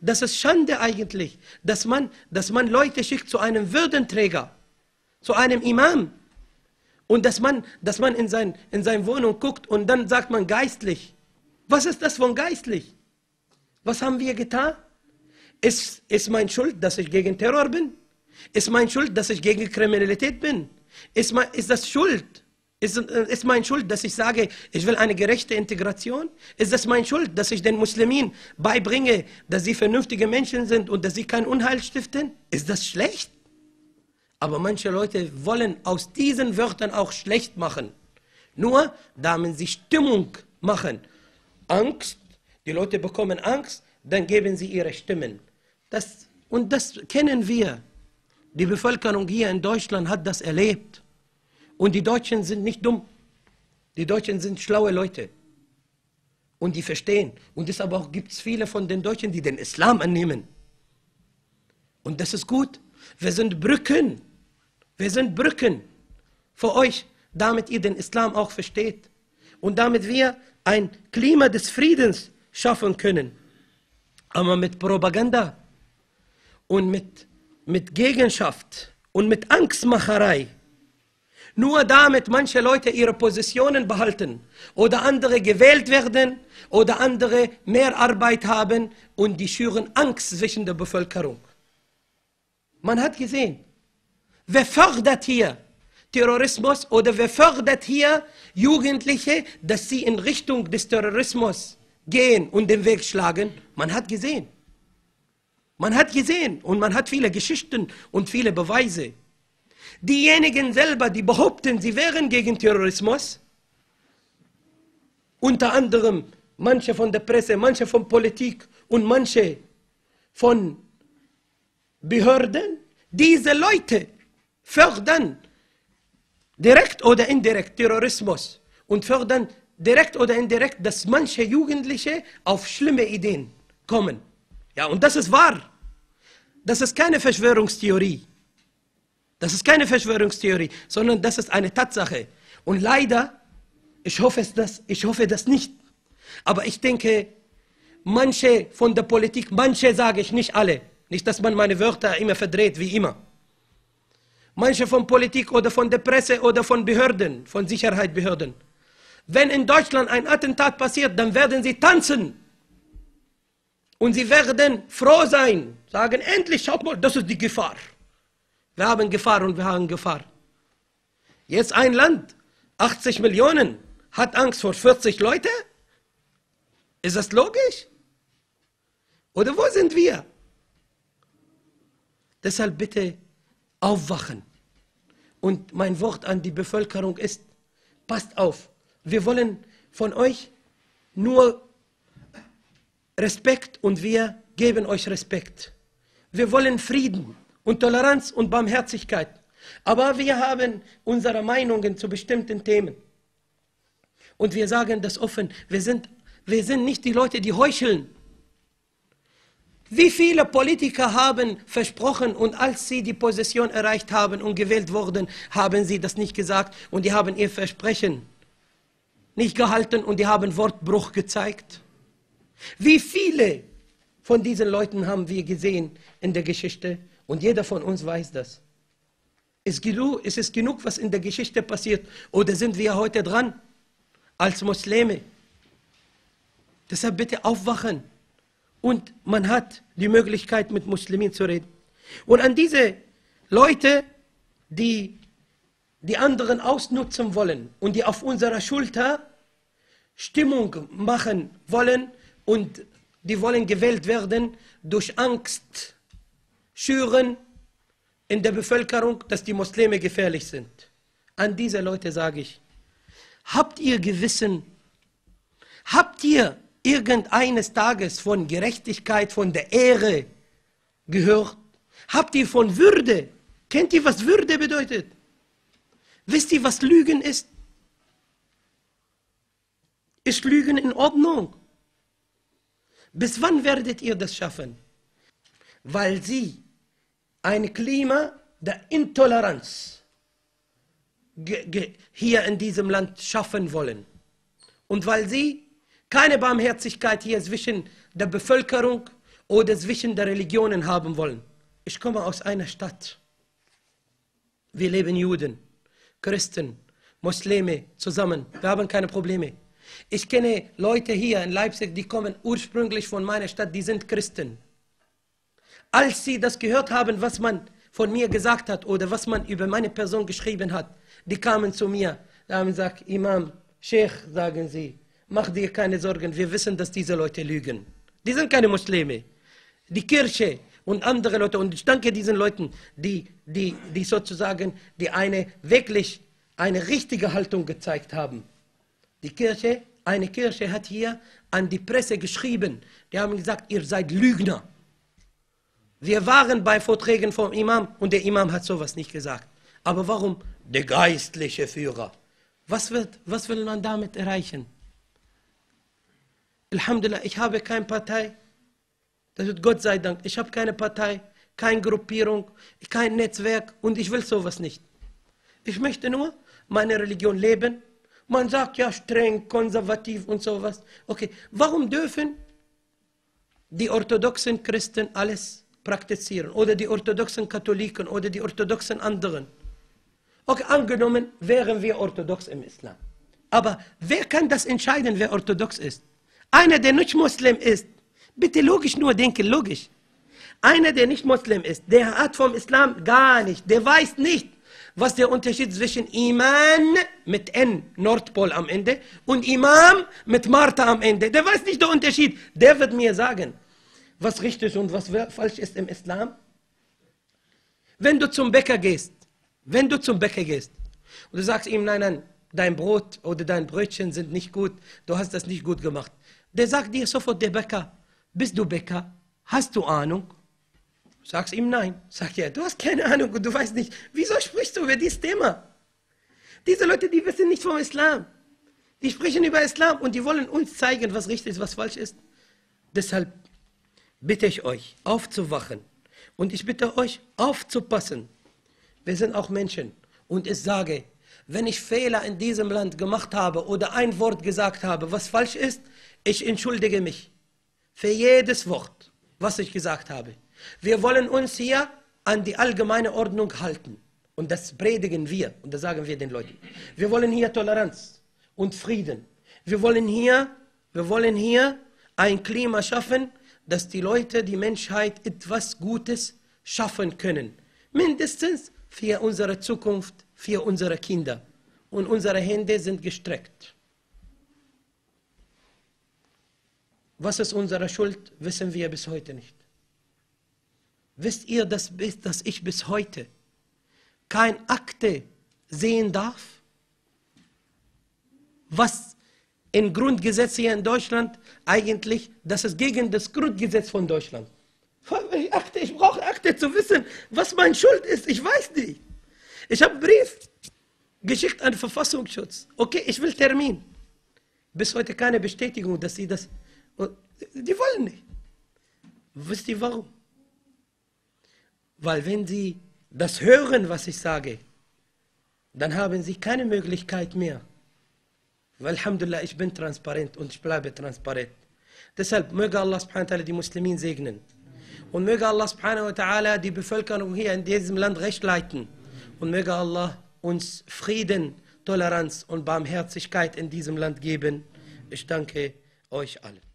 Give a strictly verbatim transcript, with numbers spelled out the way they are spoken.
Das ist Schande eigentlich, dass man, dass man Leute schickt zu einem Würdenträger, zu einem Imam. Und dass man, dass man in sein, in seine Wohnung guckt und dann sagt man geistlich. Was ist das von geistlich? Was haben wir getan? Ist, ist meine Schuld, dass ich gegen Terror bin? Ist meine Schuld, dass ich gegen Kriminalität bin? Ist, mein, ist das Schuld? Ist, ist meine Schuld, dass ich sage, ich will eine gerechte Integration? Ist das meine Schuld, dass ich den Muslimen beibringe, dass sie vernünftige Menschen sind und dass sie kein Unheil stiften? Ist das schlecht? Aber manche Leute wollen aus diesen Wörtern auch schlecht machen. Nur, damit sie Stimmung machen. Angst, die Leute bekommen Angst, dann geben sie ihre Stimmen. Das, und das kennen wir. Die Bevölkerung hier in Deutschland hat das erlebt. Und die Deutschen sind nicht dumm. Die Deutschen sind schlaue Leute. Und die verstehen. Und deshalb gibt es viele von den Deutschen, die den Islam annehmen. Und das ist gut. Wir sind Brücken. Wir sind Brücken für euch, damit ihr den Islam auch versteht. Und damit wir ein Klima des Friedens schaffen können. Aber mit Propaganda und mit, mit Gegenschaft und mit Angstmacherei. Nur damit manche Leute ihre Positionen behalten oder andere gewählt werden oder andere mehr Arbeit haben und die schüren Angst zwischen der Bevölkerung. Man hat gesehen, wer fördert hier Terrorismus oder wer fördert hier Jugendliche, dass sie in Richtung des Terrorismus gehen und den Weg schlagen? Man hat gesehen. Man hat gesehen und man hat viele Geschichten und viele Beweise. Diejenigen selber, die behaupten, sie wären gegen Terrorismus, unter anderem manche von der Presse, manche von Politik und manche von Behörden, diese Leute fördern direkt oder indirekt Terrorismus und fördern direkt oder indirekt, dass manche Jugendliche auf schlimme Ideen kommen. Ja, und das ist wahr. Das ist keine Verschwörungstheorie. Das ist keine Verschwörungstheorie, sondern das ist eine Tatsache. Und leider, ich hoffe das, ich hoffe das nicht. Aber ich denke, manche von der Politik, manche sage ich, nicht alle. Nicht, dass man meine Wörter immer verdreht, wie immer. Manche von Politik oder von der Presse oder von Behörden, von Sicherheitsbehörden. Wenn in Deutschland ein Attentat passiert, dann werden sie tanzen. Und sie werden froh sein. Sagen, endlich, schaut mal, das ist die Gefahr. Wir haben Gefahr und wir haben Gefahr. Jetzt ein Land, achtzig Millionen, hat Angst vor vierzig Leuten? Ist das logisch? Oder wo sind wir? Deshalb bitte aufwachen. Und mein Wort an die Bevölkerung ist, passt auf. Wir wollen von euch nur Respekt und wir geben euch Respekt. Wir wollen Frieden und Toleranz und Barmherzigkeit. Aber wir haben unsere Meinungen zu bestimmten Themen. Und wir sagen das offen. Wir sind, wir sind nicht die Leute, die heucheln. Wie viele Politiker haben versprochen und als sie die Position erreicht haben und gewählt wurden, haben sie das nicht gesagt und die haben ihr Versprechen nicht gehalten und die haben Wortbruch gezeigt. Wie viele von diesen Leuten haben wir gesehen in der Geschichte und jeder von uns weiß das. Ist es genug, was in der Geschichte passiert oder sind wir heute dran als Muslime? Deshalb bitte aufwachen. Und man hat die Möglichkeit, mit Muslimen zu reden. Und an diese Leute, die die anderen ausnutzen wollen und die auf unserer Schulter Stimmung machen wollen und die wollen gewählt werden, durch Angst schüren in der Bevölkerung, dass die Muslime gefährlich sind. An diese Leute sage ich, habt ihr Gewissen? Habt ihr irgendeines Tages von Gerechtigkeit, von der Ehre gehört? Habt ihr von Würde? Kennt ihr, was Würde bedeutet? Wisst ihr, was Lügen ist? Ist Lügen in Ordnung? Bis wann werdet ihr das schaffen? Weil sie ein Klima der Intoleranz hier in diesem Land schaffen wollen. Und weil sie keine Barmherzigkeit hier zwischen der Bevölkerung oder das Wissen der Religionen haben wollen. Ich komme aus einer Stadt. Wir leben Juden, Christen, Muslime zusammen. Wir haben keine Probleme. Ich kenne Leute hier in Leipzig, die kommen ursprünglich von meiner Stadt, die sind Christen. Als sie das gehört haben, was man von mir gesagt hat oder was man über meine Person geschrieben hat, die kamen zu mir, da haben gesagt, Imam, Sheikh, sagen sie, mach dir keine Sorgen, wir wissen, dass diese Leute lügen. Die sind keine Muslime. Die Kirche und andere Leute, und ich danke diesen Leuten, die, die, die sozusagen, die eine wirklich, eine richtige Haltung gezeigt haben. Die Kirche, eine Kirche hat hier an die Presse geschrieben, die haben gesagt, ihr seid Lügner. Wir waren bei Vorträgen vom Imam und der Imam hat sowas nicht gesagt. Aber warum? Der geistliche Führer. Was, wird, was will man damit erreichen? Alhamdulillah, ich habe keine Partei. Das wird Gott sei Dank. Ich habe keine Partei, keine Gruppierung, kein Netzwerk und ich will sowas nicht. Ich möchte nur meine Religion leben. Man sagt ja streng, konservativ und sowas. Okay, warum dürfen die orthodoxen Christen alles praktizieren oder die orthodoxen Katholiken oder die orthodoxen anderen? Okay, angenommen wären wir orthodox im Islam. Aber wer kann das entscheiden, wer orthodox ist? Einer, der nicht Muslim ist, bitte logisch nur denken, logisch. Einer, der nicht Muslim ist, der hat vom Islam gar nicht, der weiß nicht, was der Unterschied zwischen Iman mit N, Nordpol am Ende, und Imam mit Martha am Ende. Der weiß nicht den Unterschied. Der wird mir sagen, was richtig und was falsch ist im Islam. Wenn du zum Bäcker gehst, wenn du zum Bäcker gehst und du sagst ihm, nein, nein, dein Brot oder dein Brötchen sind nicht gut, du hast das nicht gut gemacht. Der sagt dir sofort, der Bäcker, bist du Bäcker? Hast du Ahnung? Sagst ihm nein. Sag ja, du hast keine Ahnung und du weißt nicht. Wieso sprichst du über dieses Thema? Diese Leute, die wissen nicht vom Islam. Die sprechen über Islam und die wollen uns zeigen, was richtig ist, was falsch ist. Deshalb bitte ich euch, aufzuwachen. Und ich bitte euch, aufzupassen. Wir sind auch Menschen. Und ich sage, wenn ich Fehler in diesem Land gemacht habe oder ein Wort gesagt habe, was falsch ist, ich entschuldige mich für jedes Wort, was ich gesagt habe. Wir wollen uns hier an die allgemeine Ordnung halten. Und das predigen wir. Und das sagen wir den Leuten. Wir wollen hier Toleranz und Frieden. Wir wollen hier, wir wollen hier ein Klima schaffen, dass die Leute, die Menschheit etwas Gutes schaffen können. Mindestens für unsere Zukunft, für unsere Kinder. Und unsere Hände sind gestreckt. Was ist unsere Schuld, wissen wir bis heute nicht. Wisst ihr, dass, dass ich bis heute keine Akte sehen darf? Was im Grundgesetz hier in Deutschland eigentlich, das ist gegen das Grundgesetz von Deutschland. Akte, ich brauche Akte zu wissen, was meine Schuld ist. Ich weiß nicht. Ich habe einen Brief geschickt an den Verfassungsschutz. Okay, ich will Termin. Bis heute keine Bestätigung, dass sie das... Die wollen nicht. Wisst ihr warum? Weil wenn sie das hören, was ich sage, dann haben sie keine Möglichkeit mehr. Weil, Alhamdulillah, ich bin transparent und ich bleibe transparent. Deshalb möge Allah subhanahu wa ta'ala die Muslimin segnen. Und möge Allah subhanahu wa ta'ala die Bevölkerung hier in diesem Land recht leiten. Und möge Allah uns Frieden, Toleranz und Barmherzigkeit in diesem Land geben. Ich danke euch allen.